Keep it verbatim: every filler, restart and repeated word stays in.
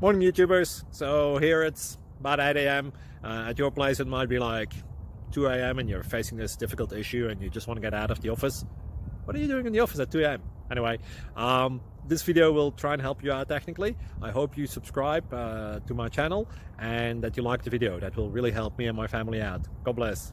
Morning YouTubers. So here it's about eight A M Uh, at your place it might be like two A M and you're facing this difficult issue and you just want to get out of the office. What are you doing in the office at two A M? Anyway, um, this video will try and help you out technically. I hope you subscribe uh, to my channel and that you like the video. That will really help me and my family out. God bless.